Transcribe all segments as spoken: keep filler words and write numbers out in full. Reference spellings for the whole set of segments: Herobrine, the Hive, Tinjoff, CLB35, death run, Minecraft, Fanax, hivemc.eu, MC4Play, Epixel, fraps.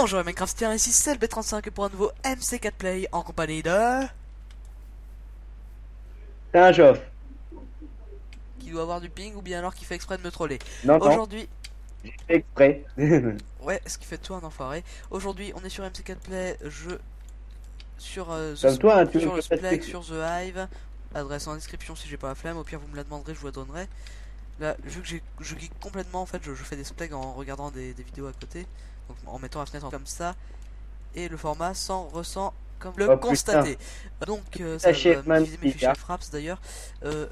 Bonjour Minecraftien, ici C L B trente-cinq pour un nouveau M C quatre Play en compagnie de... Tinjoff. Qui doit avoir du ping ou bien alors qui fait exprès de me troller. Aujourd'hui... J'ai fait exprès. Ouais, ce qui fait de toi un enfoiré. Aujourd'hui on est sur M C quatre Play, je... Sur, euh, Comme toi, hein, tu sur le Splag, sur The Hive. Adresse en description si j'ai pas la flemme, au pire vous me la demanderez, je vous la donnerai. Là, vu que je geek complètement en fait, je, je fais des splags en regardant des, des vidéos à côté, donc en mettant la fenêtre comme ça, et le format s'en ressent comme le oh, constaté. Putain. Donc euh, ça va m'utiliser mes fichiers fraps d'ailleurs. Euh,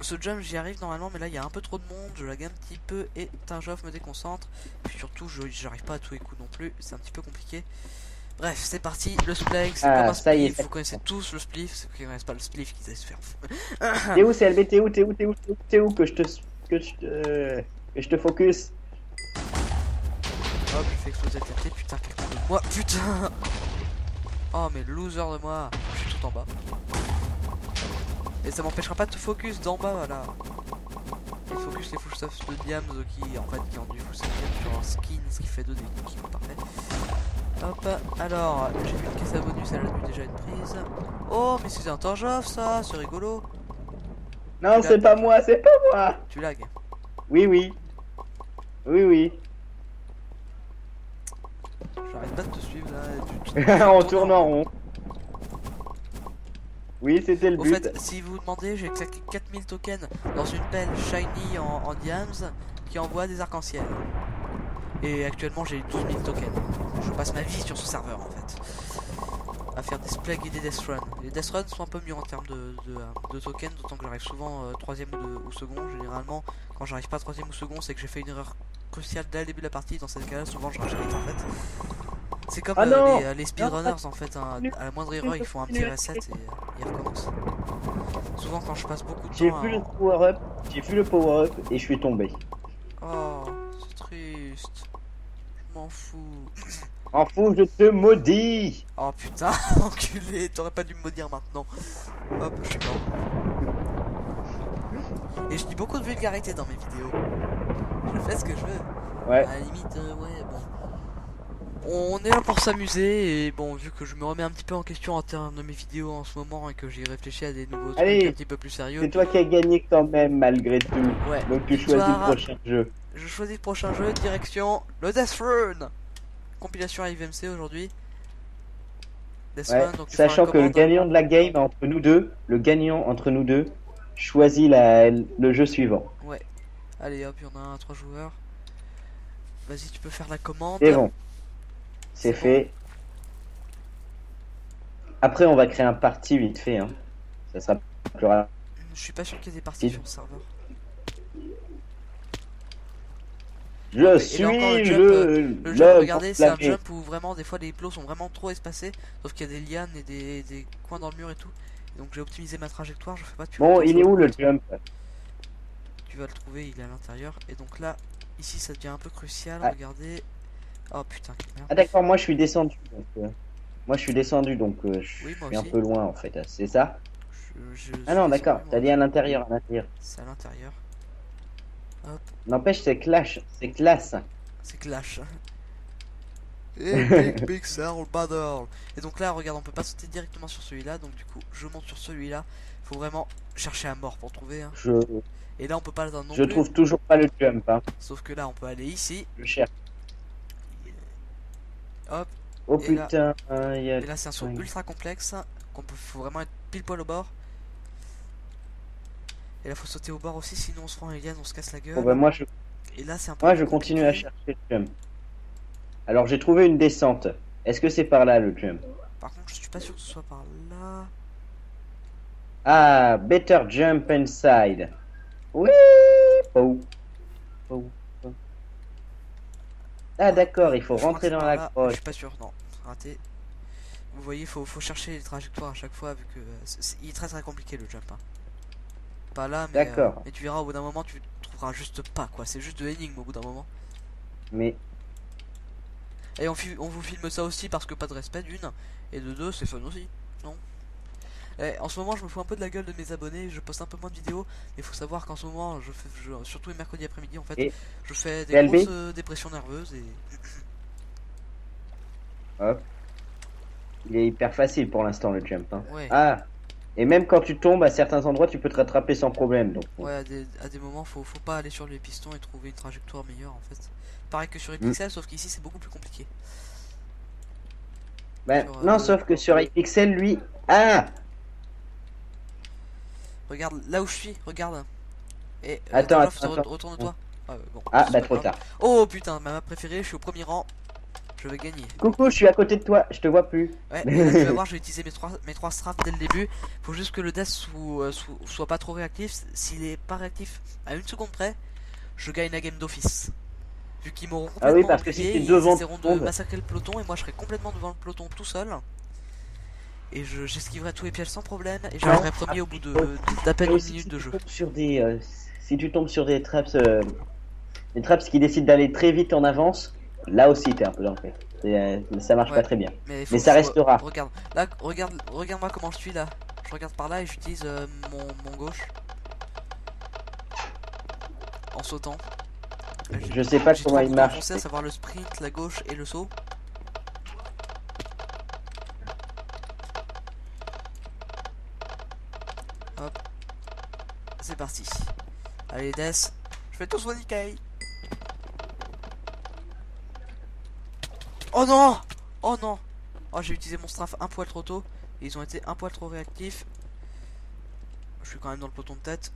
ce jump j'y arrive normalement, mais là il y a un peu trop de monde, je lag un petit peu et Tinjoff me déconcentre. Et puis surtout j'arrive pas à tous les coups non plus, c'est un petit peu compliqué. Bref, c'est parti, le spliff, c'est ah, comme un spliff, vous connaissez tous le spliff, ceux qui connaissent pas le spliff, qu'ils allaient se faire foutre. T'es où, C L B, t'es où, t'es où, t'es où, t'es où, que je te, que je te, euh, que je te focus. Hop, je fais exploser la tête, putain, quelqu'un de moi, putain. Oh, mais loser de moi, je suis tout en bas. Et ça m'empêchera pas de focus d'en bas, voilà. Les focus, les full stuff de Diams qui, en fait, qui ont du full stuff sur un skin, ce qui fait deux des qui sont parfaits. Hop, alors, j'ai vu une caisse à bonus, elle a dû déjà être prise. Oh, mais c'est un Tinjoff ça, c'est rigolo. Non, c'est pas moi, c'est pas moi. Tu lag. Oui, oui. Oui, oui. J'arrête pas de te suivre là. Tu... en tournant en rond. Oui, c'était le but. Au fait, si vous demandez, j'ai claqué quatre mille tokens dans une pelle shiny en, en diams qui envoie des arcs-en-ciel. Et actuellement j'ai douze mille tokens. Je passe ma vie sur ce serveur en fait. À faire des splags et des death runs. Les death runs sont un peu mieux en termes de, de, de tokens, d'autant que j'arrive souvent troisième euh, ou second. Généralement quand j'arrive pas troisième ou second, c'est que j'ai fait une erreur cruciale dès le début de la partie. Dans cette cas là souvent je rage en fait. C'est comme ah euh, les, les speedrunners en fait, hein. À la moindre erreur ils font un petit reset et euh, ils recommencent. Souvent quand je passe beaucoup de temps. J'ai vu le power up, j'ai vu le power up et je suis tombé. Oh c'est triste. M'en fous. M'en fous, je te maudis. Oh putain, enculé, t'aurais pas dû me maudire maintenant. Hop, je suis mort. Et je dis beaucoup de vulgarité dans mes vidéos. Je fais ce que je veux. Ouais. À la limite, euh, ouais, bon. On est là pour s'amuser et bon, vu que je me remets un petit peu en question en termes de mes vidéos en ce moment et que j'ai réfléchi à des nouveaux trucs Allez, un petit peu plus sérieux. C'est toi qui as gagné quand même malgré tout. Ouais. Donc tu choisis le prochain jeu. Je choisis le prochain jeu, direction le Death Run. Compilation hivemc aujourd'hui. Death ouais, Run, donc sachant que le gagnant de la game entre nous deux, le gagnant entre nous deux, choisit la, le jeu suivant. Ouais. Allez hop, il y en a un à trois joueurs. Vas-y, tu peux faire la commande. C'est bon. C'est fait. Bon. Après, on va créer un parti vite fait. Hein. Ça sera plus rapide. Je suis pas sûr qu'il y ait des parties sur le serveur. Je ouais, suis là, encore, le, jump, le, euh, le jump, regardez, c'est un jump où vraiment des fois les plots sont vraiment trop espacés, sauf qu'il y a des lianes et des, des coins dans le mur et tout. Et donc j'ai optimisé ma trajectoire, je fais pas. Tu bon, il est où le jump? Tu vas le trouver, il est à l'intérieur. Et donc là, ici, ça devient un peu crucial. Ah. Regardez. Oh putain. Merde. Ah d'accord, moi je suis descendu. Donc, euh, moi je suis descendu, donc euh, je oui, suis aussi. Un peu loin en fait. C'est ça je, je Ah non, d'accord. T'as dit à l'intérieur, à l'intérieur. C'est à l'intérieur. N'empêche, c'est clash, c'est classe. C'est clash. Et donc là, regarde, on peut pas sauter directement sur celui-là. Donc du coup, je monte sur celui-là. Faut vraiment chercher à mort pour trouver. Hein. Je... Et là, on peut pas l'atteindre non plus. Je trouve toujours pas le jump. Hein. Sauf que là, on peut aller ici. Je cherche. Hop. Oh et putain. Là... Y a... Et là, c'est un saut ultra complexe. Qu'on peut... Faut vraiment être pile poil au bord. Et là faut sauter au bord aussi, sinon on se prend une liane, on se casse la gueule. Bon bah moi je, et là, un peu moi, je continue compliqué. À chercher le jump. Alors j'ai trouvé une descente. Est-ce que c'est par là le jump? Par contre je suis pas sûr que ce soit par là. Ah, better jump inside. Oui. Oh. Oh. Oh. Ah d'accord, il faut je rentrer dans la grotte. Je suis pas sûr, non, raté. Vous voyez, faut, faut chercher les trajectoires à chaque fois, vu que c'est il est très très compliqué le jump. Hein. Pas là, mais, euh, mais tu verras au bout d'un moment, tu trouveras juste pas quoi. C'est juste de l'énigme au bout d'un moment. Mais et on, on vous filme ça aussi parce que pas de respect d'une et de deux, c'est fun aussi, non? Eh, en ce moment, je me fous un peu de la gueule de mes abonnés, je poste un peu moins de vidéos, mais il faut savoir qu'en ce moment, je fais, je, surtout les mercredis après-midi, en fait, et je fais des grosses euh, dépressions nerveuses et... Hop. Il est hyper facile pour l'instant le jump. Hein. Ouais. Ah. Et même quand tu tombes à certains endroits, tu peux te rattraper sans problème. Donc. Ouais, à des, à des moments, faut, faut pas aller sur les pistons et trouver une trajectoire meilleure en fait. Pareil que sur Epixel, mmh. sauf qu'ici c'est beaucoup plus compliqué. Ben, sur, non, euh, sauf que sur Epixel, lui, ah. Regarde là où je suis, regarde. Et attends, euh, attends, attends. retourne-toi. Oh. Ah, bon, ah bah trop tard. Oh putain, ma map préférée, je suis au premier rang. Je vais gagner. Coucou, je suis à côté de toi, je te vois plus. Ouais, mais là, tu vas voir, je vais utiliser mes trois, mes trois straps dès le début. Faut juste que le death sous, euh, sous, soit pas trop réactif. S'il est pas réactif à une seconde près, je gagne la game d'office. Vu qu'ils m'auront complètement ah oui, parce oublié, que si ils devant essaieront de massacrer le peloton et moi je serai complètement devant le peloton tout seul. Et j'esquiverai je, tous les pièges sans problème et je serai premier au bout d'à peine une minute de jeu. Sur des, euh, si tu tombes sur des traps, euh, des traps qui décident d'aller très vite en avance, là aussi t'es un peu dans le fait. Euh, ça marche ouais, pas très bien. Mais, mais ça restera. Re regarde, là, regarde, regarde moi comment je suis là. Je regarde par là et j'utilise euh, mon, mon gauche. En sautant. Là, je sais pas comment il marche. Je à savoir le sprint, la gauche et le saut. Hop. C'est parti. Allez Death. Je fais tout soin Nikai. Oh non! Oh non! Oh, j'ai utilisé mon strafe un poil trop tôt. Et ils ont été un poil trop réactifs. Je suis quand même dans le peloton de tête.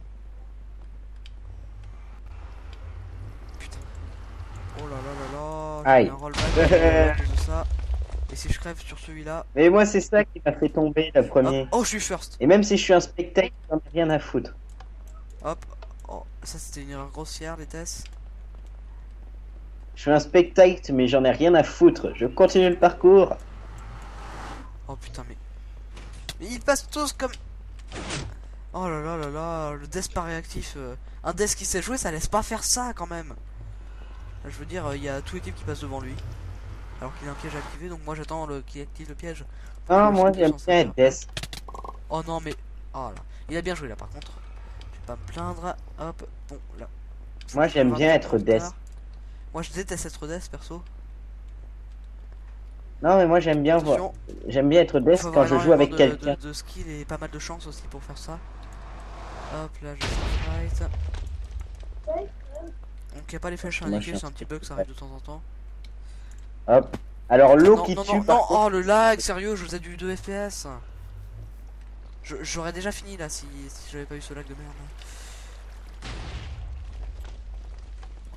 Putain. Oh là là là là. Aïe. Un rollback, tout ça. Et si je crève sur celui-là. Mais moi, c'est ça qui m'a fait tomber la première. Hop. Oh, je suis first. Et même si je suis un spectacle, j'en ai rien à foutre. Hop. Oh, ça, c'était une erreur grossière, les tests. Je suis un spectacle, mais j'en ai rien à foutre. Je continue le parcours. Oh putain, mais... mais ils passent tous comme... Oh là là là là, le death pas réactif. Euh... Un death qui sait jouer, ça laisse pas faire ça, quand même. Je veux dire, il euh, y a tout l'équipe qui passe devant lui. Alors qu'il a un piège activé, donc moi j'attends le... qu'il active le piège. Ah, moi j'aime bien être death. Oh non, mais... Oh là. Il a bien joué, là, par contre. Je vais pas me plaindre. Hop, bon, là. Moi j'aime bien être death. Moi je déteste être death perso. Non mais moi j'aime bien voir. J'aime bien être death quand je joue avec quelqu'un. De, de skill et pas mal de chance aussi pour faire ça. Hop là je fight. Donc y a pas les flèches indiquées, c'est un petit bug, ça arrive de temps en temps. Hop. Alors l'eau qui tue. Non, oh le lag, sérieux, je vous ai du deux F P S. J'aurais déjà fini là si, si j'avais pas eu ce lag de merde.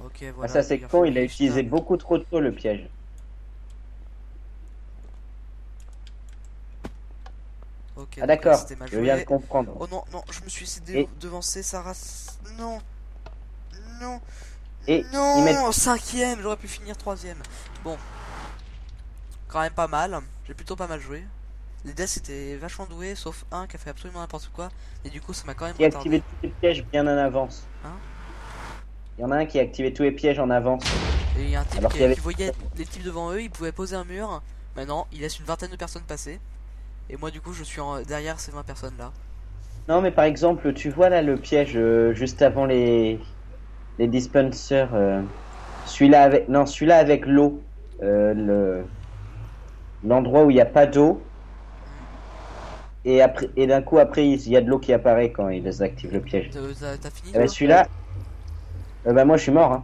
Okay, voilà, ah, ça c'est con, il a utilisé beaucoup trop tôt le piège. Okay, ah d'accord, je viens de comprendre. Oh non, non, je me suis essayé de et... devancer Sarah. Non, non, et non, met... cinquième, j'aurais pu finir troisième. Bon, quand même pas mal, j'ai plutôt pas mal joué. Les deaths étaient vachement doués, sauf un qui a fait absolument n'importe quoi. Et du coup ça m'a quand même... Qui a activé tous les pièges bien en avance. Hein. Il y en a un qui a activé tous les pièges en avance. Et il y a un type Alors qui, qui, avait... qui voyait les types devant eux, il pouvait poser un mur. Maintenant, il laisse une vingtaine de personnes passer. Et moi, du coup, je suis en... derrière ces vingt personnes là. Non, mais par exemple, tu vois là le piège euh, juste avant les les dispensers. Euh... Celui-là avec non, celui-là avec l'eau, euh, le l'endroit où il n'y a pas d'eau. Et après, et d'un coup après, il y a de l'eau qui apparaît quand ils activent le piège. T'as fini. Bah, celui-là. Euh bah moi je suis mort hein.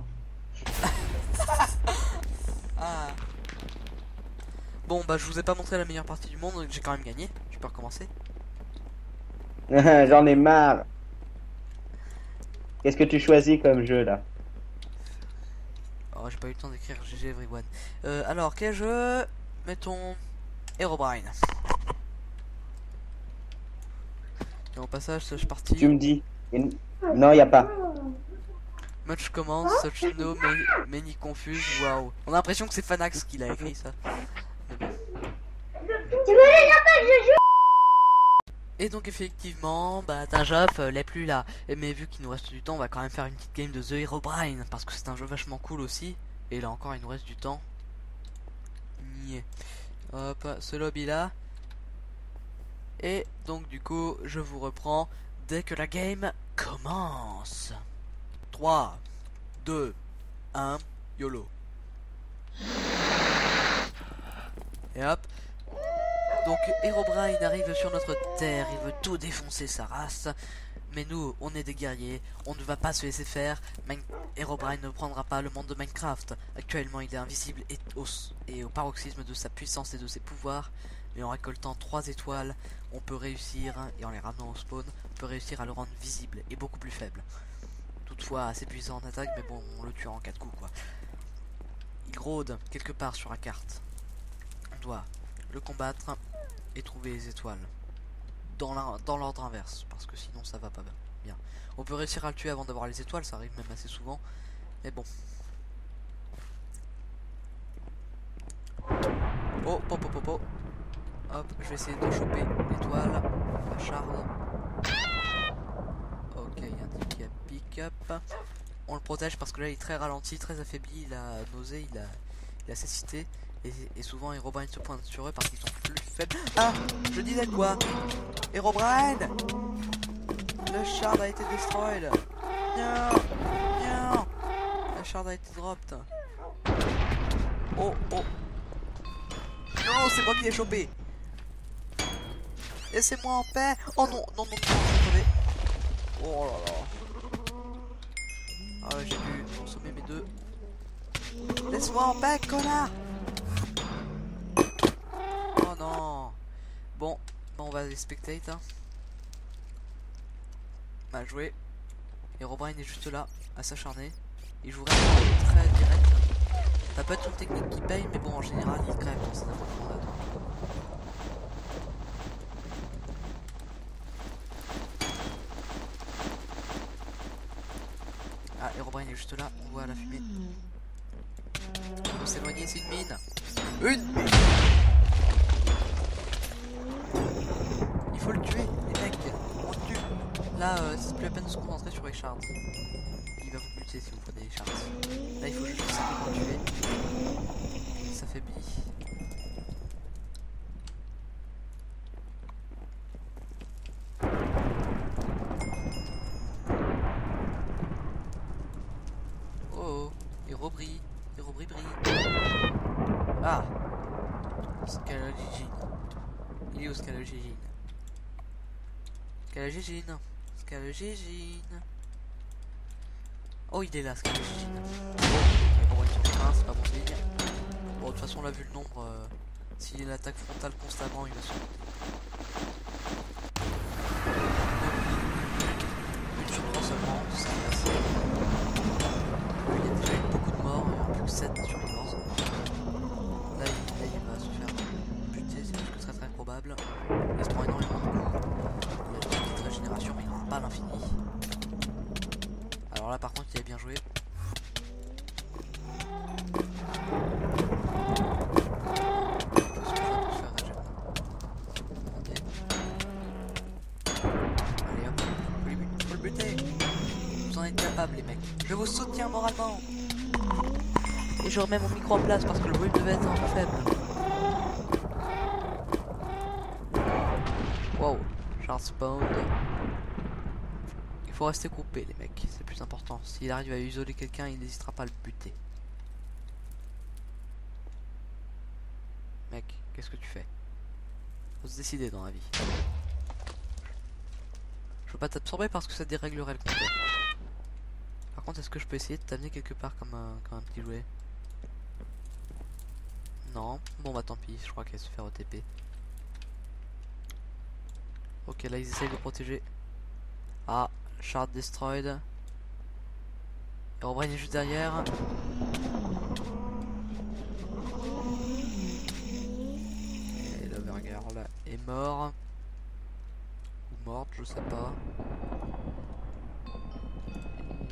Ah. Bon bah je vous ai pas montré la meilleure partie du monde, j'ai quand même gagné, je peux recommencer. J'en ai marre. Qu'est-ce que tu choisis comme jeu là? Oh j'ai pas eu le temps d'écrire G G everyone. Euh, alors quel jeu? Mettons Herobrine. Et au passage je suis parti. Tu me dis une... Non y a pas. Much comments, such no, many confuse, waouh. On a l'impression que c'est Fanax qui l'a écrit ça. Et donc effectivement, bah Tinjoff euh, l'est plus là. Mais vu qu'il nous reste du temps, on va quand même faire une petite game de The Herobrine. Parce que c'est un jeu vachement cool aussi. Et là encore, il nous reste du temps. Yeah. Hop, ce lobby là. Et donc du coup je vous reprends dès que la game commence. Trois, deux, un, YOLO. Et hop. Donc Herobrine arrive sur notre terre, il veut tout défoncer sa race. Mais nous, on est des guerriers, on ne va pas se laisser faire. Man Herobrine ne prendra pas le monde de Minecraft. Actuellement, il est invisible et au, et au paroxysme de sa puissance et de ses pouvoirs. Mais en récoltant trois étoiles, on peut réussir, et en les ramenant au spawn, on peut réussir à le rendre visible et beaucoup plus faible. Toutefois, assez puissant en attaque, mais bon, on le tue en quatre coups, quoi. Il rôde quelque part sur la carte. On doit le combattre et trouver les étoiles. Dans l'ordre inverse, parce que sinon ça va pas bien. On peut réussir à le tuer avant d'avoir les étoiles, ça arrive même assez souvent. Mais bon. Oh, pop, pop, pop. Hop, je vais essayer de choper l'étoile. La charge. Ok, il y a un petit pick-up. On le protège parce que là il est très ralenti, très affaibli. Il a nausé, il a, il a cécité. Et, et souvent Herobrine se pointe sur eux parce qu'ils sont plus faibles. Ah, je disais quoi? Herobrine, le shard a été destroyed. Non, non, la shard a été dropped. Oh, oh. Non, c'est moi qui l'ai chopé. Laissez-moi en paix. Oh non, non, non, non, attendez. Oh là là. Ah ouais, j'ai dû consommer mes deux. Laisse-moi en paix, connard. Oh non. Bon. On va les spectate, hein. Mal joué. Herobrine est juste là, à s'acharner. Il jouerait très direct. Ça peut être une technique qui paye, mais bon, en général, il crève dans ces affrontements-là. Ah, Herobrine est juste là, on voit la fumée. On peut s'éloigner, c'est une mine. Une mine. Faut le tuer, les mecs, on le tue. Là, euh, c'est plus la peine de se concentrer sur les shards. Il va vous buter si vous prenez les shards. Là, il faut juste le tuer. Ça fait bi. Oh, oh. Herobri, Herobri brille. Ah, Scalogigine. Il est où Scalogigine? Scalogigine, Scalogigine. Oh, il est là, Scalogigine. Bon, bon, ils sont chins, c'est pas bon signe. Bon, de toute façon, on l'a vu le nombre. Euh, S'il y a l'attaque frontale constamment, il va se monter. Une sur trois seulement, c'est ce qui est passé. Il y a déjà eu beaucoup de morts, il y en a plus que sept sur les morts. Là, il, là, il va se faire buter, c'est plus que très très probable. Il se prend énormément de coups. Génération, mais il n'aura pas l'infini. Alors là par contre il a bien joué. Allez hop, faut le buter. Vous en êtes capables les mecs. Je vous soutiens moralement. Et je remets mon micro en place parce que le bruit devait être un peu faible. Wow. Shard spawn. Il faut rester coupé les mecs, c'est le plus important. S'il arrive à isoler quelqu'un, il n'hésitera pas à le buter. Mec, qu'est-ce que tu fais? Faut se décider dans la vie. Je veux pas t'absorber parce que ça déréglerait le combat. Par contre, est-ce que je peux essayer de t'amener quelque part comme un, comme un petit jouet? Non, bon bah tant pis, je crois qu'elle se fait O T P. Ok, là ils essayent de protéger. Ah, shard destroyed. Herobrine est juste derrière. Et l'overgirl là est mort. Ou morte, je sais pas.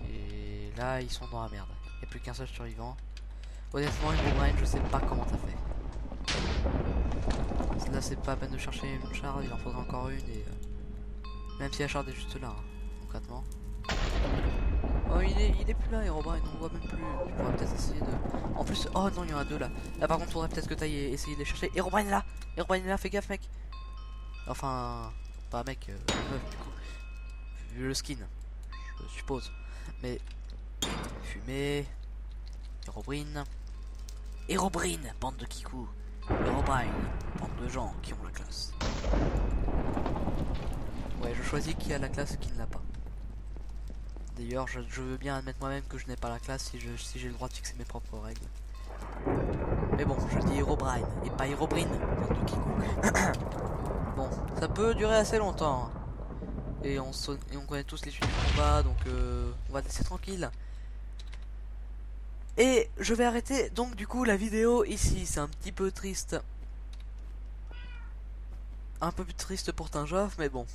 Et là ils sont dans la merde. Il n'y a plus qu'un seul survivant. Honnêtement, Herobrine, je sais pas comment t'as fait. Là c'est pas à peine de chercher une shard, il en faudra encore une et euh... même si la shard est juste là, hein, concrètement. Oh il est il est plus là Herobrine, on voit même plus. Tu pourrais peut-être essayer de. En plus, oh non il y en a deux là. Là par contre faudrait peut-être que t'ailles essayer de les chercher. Herobrine est là Herobrine est là, fais gaffe mec. Enfin, pas mec, euh, meuf du coup. Vu le skin, je suppose. Mais fumée, Herobrine, Herobrine, bande de kikou, Herobrine, bande de gens qui ont la classe. Ouais, je choisis qui a la classe et qui ne l'a pas. D'ailleurs, je, je veux bien admettre moi-même que je n'ai pas la classe si je si j'ai le droit de fixer mes propres règles. Mais bon, je dis Herobrine et pas Herobrine, bande de kikou. Bon, ça peut durer assez longtemps. Et on, sonne, et on connaît tous les suites du combat, donc euh, on va laisser tranquille. Et je vais arrêter donc du coup la vidéo ici. C'est un petit peu triste. Un peu plus triste pour Tinjoff, mais bon.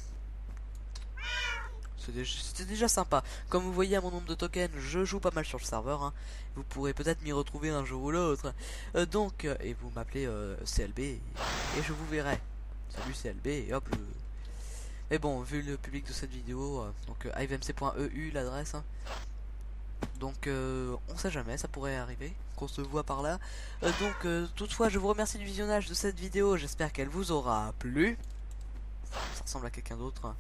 C'était déjà, déjà sympa. Comme vous voyez à mon nombre de tokens, je joue pas mal sur le serveur. Hein. Vous pourrez peut-être m'y retrouver un jour ou l'autre. Euh, donc, et vous m'appelez euh, C L B et je vous verrai. Salut C L B et hop le... Mais bon, vu le public de cette vidéo, euh, donc euh, hivemc point e u l'adresse. Hein. Donc euh, on sait jamais, ça pourrait arriver qu'on se voit par là. Euh, donc euh, toutefois, je vous remercie du visionnage de cette vidéo. J'espère qu'elle vous aura plu. Ça ressemble à quelqu'un d'autre.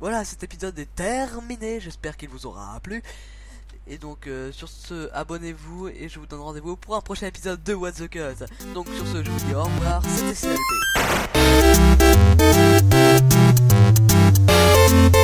Voilà, cet épisode est terminé. J'espère qu'il vous aura plu. Et donc euh, sur ce, abonnez-vous et je vous donne rendez-vous pour un prochain épisode de What the Cut. Donc sur ce, je vous dis au revoir. C'était C L B. We'll be right back.